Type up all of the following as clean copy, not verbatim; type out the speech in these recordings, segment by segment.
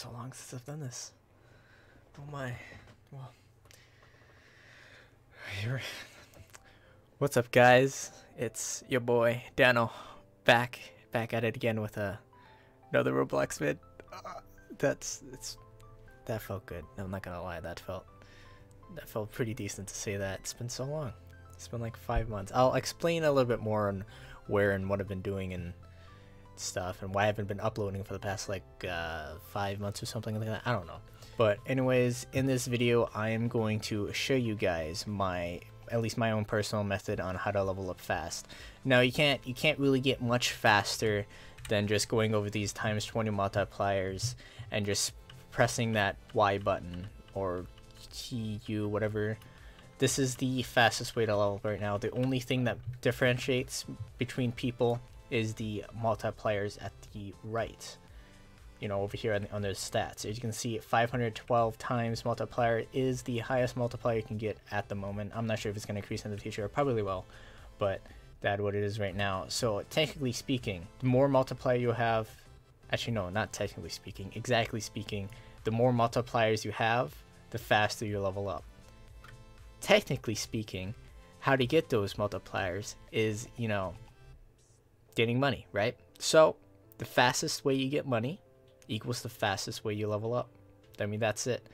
so long since I've done this. Oh my. Well. What's up, guys? It's your boy Dano, back at it again with another Roblox vid. That felt good. I'm not gonna lie, that felt pretty decent to say that. It's been so long. It's been like 5 months. I'll explain a little bit more on where and what I've been doing and stuff, and why I haven't been uploading for the past like 5 months or something like that. I don't know. But anyways, in this video I am going to show you guys at least my own personal method on how to level up fast. Now you can't really get much faster than just going over these ×20 multipliers and just pressing that Y button or TU, whatever. This is the fastest way to level up right now. The only thing that differentiates between people is the multipliers at the right, you know, over here on those stats. As you can see, 512 times multiplier is the highest multiplier you can get at the moment. I'm not sure if it's going to increase in the future. It probably will, but that's what it is right now. So technically speaking, the more multiplier you have, actually no, not technically speaking, exactly speaking, the more multipliers you have, the faster you level up. Technically speaking, how to get those multipliers is, you know, getting money, right? So the fastest way you get money equals the fastest way you level up. I mean, that's it.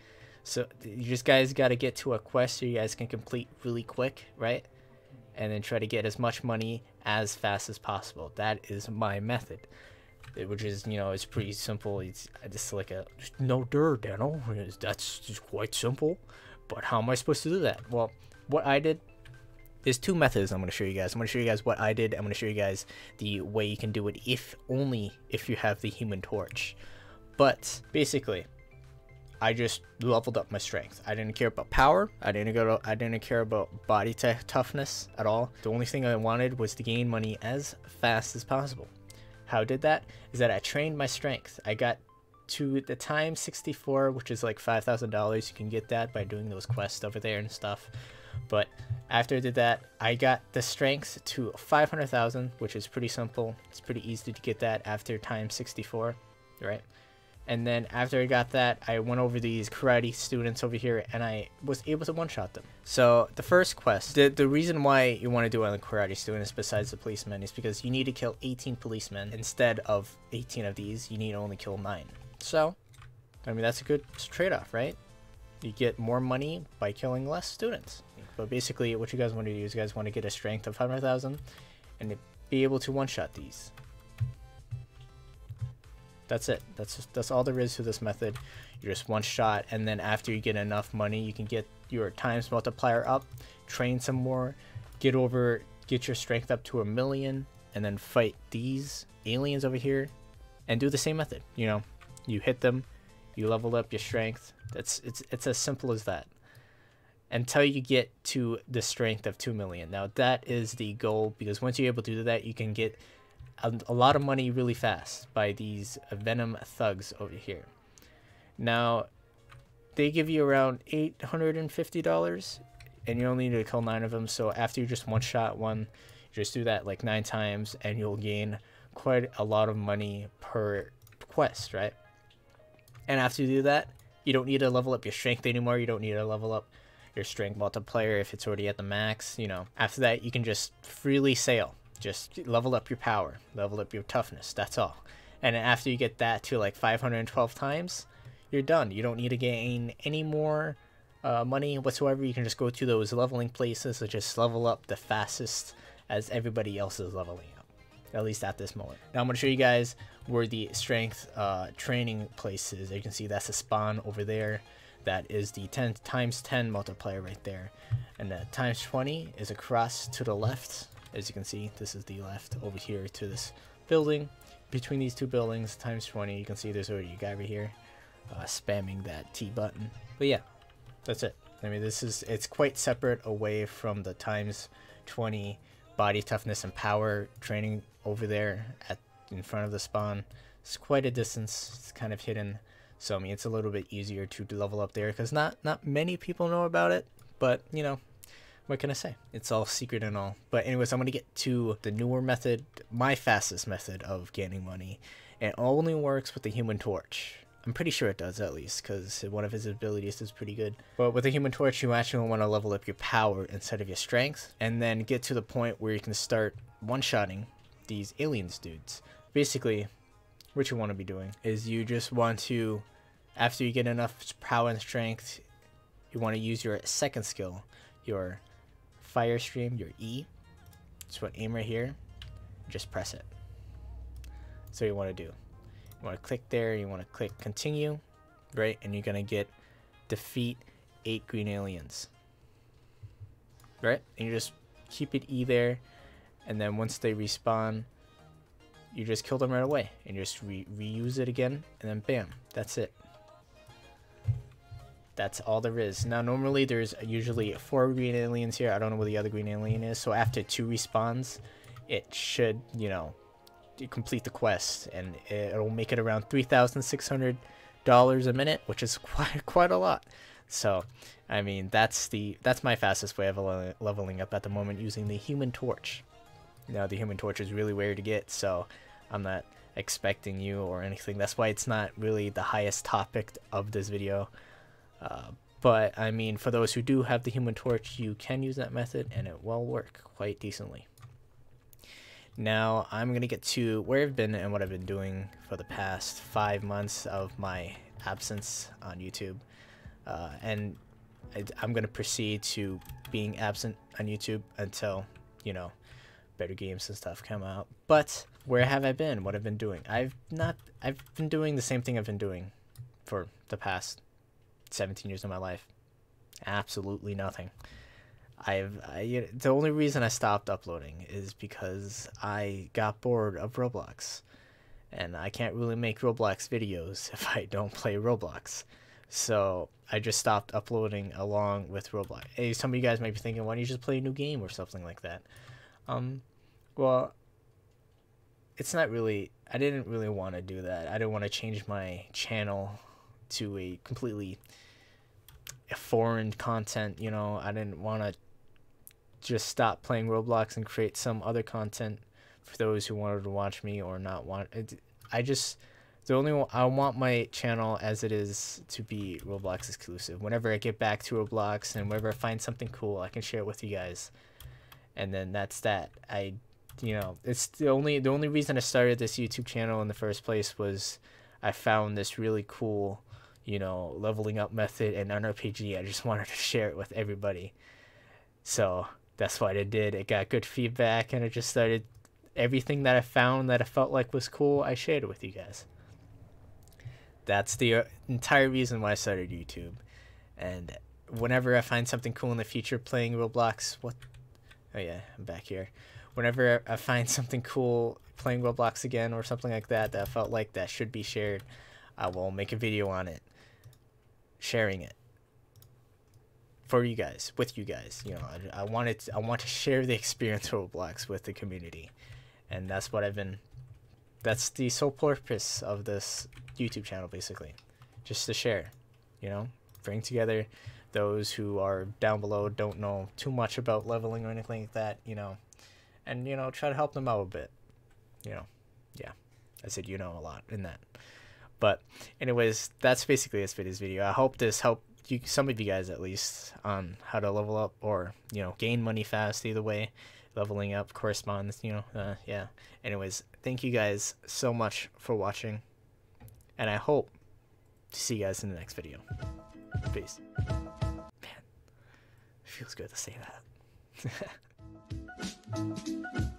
So you just guys got to get to a quest so you guys can complete really quick, right? And then try to get as much money as fast as possible. That is my method, which is, you know, it's pretty simple. It's just like a no dirt, Dano. That's just quite simple. But how am I supposed to do that? Well, what I did, there's two methods I'm going to show you guys. I'm going to show you guys what I did. I'm going to show you guys the way you can do it if only if you have the Human Torch. But basically, I just leveled up my strength. I didn't care about power. I didn't care about body toughness at all. The only thing I wanted was to gain money as fast as possible. How I did that is that I trained my strength. I got to the time 64, which is like $5,000. You can get that by doing those quests over there and stuff. But after I did that, I got the strength to 500,000, which is pretty simple. It's pretty easy to get that after time 64, right? And then after I got that, I went over these karate students over here and I was able to one-shot them. So the first quest, the reason why you want to do it on the karate students besides the policemen is because you need to kill 18 policemen. Instead of 18 of these, you need to only kill 9. So, I mean, that's a good trade-off, right? You get more money by killing less students. But basically what you guys want to do is you guys want to get a strength of 500,000 and be able to one-shot these. That's it. That's all there is to this method. You just one-shot, and then after you get enough money, you can get your times multiplier up, train some more, get your strength up to 1,000,000, and then fight these aliens over here and do the same method. You know, you hit them, you level up your strength. It's as simple as that. Until you get to the strength of 2,000,000. Now that is the goal, because once you're able to do that, you can get a lot of money really fast by these venom thugs over here. Now they give you around $850 and you only need to kill 9 of them. So after you just one-shot one, you just do that like 9 times and you'll gain quite a lot of money per quest, right? And after you do that, you don't need to level up your strength anymore. You don't need to level up your strength multiplier if it's already at the max. You know, after that you can just freely sail. Just level up your power, level up your toughness, that's all. And after you get that to like 512 times, you're done. You don't need to gain any more money whatsoever. You can just go to those leveling places and just level up the fastest as everybody else is leveling up, at least at this moment. Now I'm going to show you guys where the strength training place is. You can see that's the spawn over there. That is the 10 × 10 multiplier right there, and the ×20 is across to the left. As you can see, this is the left over here to this building. Between these two buildings, ×20, you can see there's already a guy over here spamming that T button. But yeah, that's it. I mean, it's quite separate away from the ×20 body toughness and power training over there in front of the spawn. It's quite a distance. It's kind of hidden. So I mean, it's a little bit easier to level up there because not many people know about it. But you know, what can I say? It's all secret and all. But anyways, I'm gonna get to the newer method, my fastest method of gaining money, and it only works with the Human Torch. I'm pretty sure it does, at least, because one of his abilities is pretty good. But with the Human Torch, you actually want to level up your power instead of your strength, and then get to the point where you can start one-shotting these aliens dudes. Basically, what you want to be doing is you just want to, after you get enough power and strength, you want to use your second skill, your fire stream, your E. Just want to aim right here, just press it. So you want to do. You want to click there, you want to click continue, right? And you're going to get defeat 8 green aliens, right? And you just keep it E there, and then once they respawn, you just kill them right away, and you just reuse it again, and then bam, that's it. That's all there is. Now, normally there's usually 4 green aliens here. I don't know where the other green alien is, so after 2 respawns, it should, you know, you complete the quest, and it'll make it around $3,600 a minute, which is quite a lot. So I mean, that's my fastest way of leveling up at the moment, using the Human Torch. Now, the Human Torch is really rare to get, so I'm not expecting you or anything. That's why it's not really the highest topic of this video, but I mean, for those who do have the Human Torch, you can use that method and it will work quite decently. Now, I'm going to get to where I've been and what I've been doing for the past 5 months of my absence on YouTube. And I'm going to proceed to being absent on YouTube until, you know, better games and stuff come out. But where have I been? What I've been doing? I've been doing the same thing I've been doing for the past 17 years of my life. Absolutely nothing. The only reason I stopped uploading is because I got bored of Roblox, and I can't really make Roblox videos if I don't play Roblox, so I just stopped uploading along with Roblox. Hey, some of you guys might be thinking, why don't you just play a new game or something like that? Well, it's not really, I didn't really want to do that. I didn't want to change my channel to a completely foreign content, you know. I didn't want to just stop playing Roblox and create some other content for those who wanted to watch me or not want it. I want my channel as it is to be Roblox exclusive. Whenever I get back to Roblox and whenever I find something cool, I can share it with you guys, and then that's that. You know, it's the only reason I started this YouTube channel in the first place was I found this really cool, you know, leveling up method and an RPG. I just wanted to share it with everybody, so that's what I did. It got good feedback, and I just started everything that I found that I felt like was cool, I shared it with you guys. That's the entire reason why I started YouTube. And whenever I find something cool in the future playing Roblox, oh yeah, I'm back here. Whenever I find something cool playing Roblox again or something like that that I felt like that should be shared, I will make a video on it, sharing it for you guys, with you guys. You know, I want to share the experience of Roblox with the community, and that's what I've been. That's the sole purpose of this YouTube channel, basically, just to share. You know, bring together those who are down below, don't know too much about leveling or anything like that. You know, and you know, try to help them out a bit. You know, yeah, I said you know a lot in that. But anyways, that's basically this video. I hope this helped you, some of you guys at least, on how to level up or, you know, gain money fast. Either way, leveling up corresponds, you know, yeah. Anyways, thank you guys so much for watching, and I hope to see you guys in the next video. Peace. Man, feels good to say that.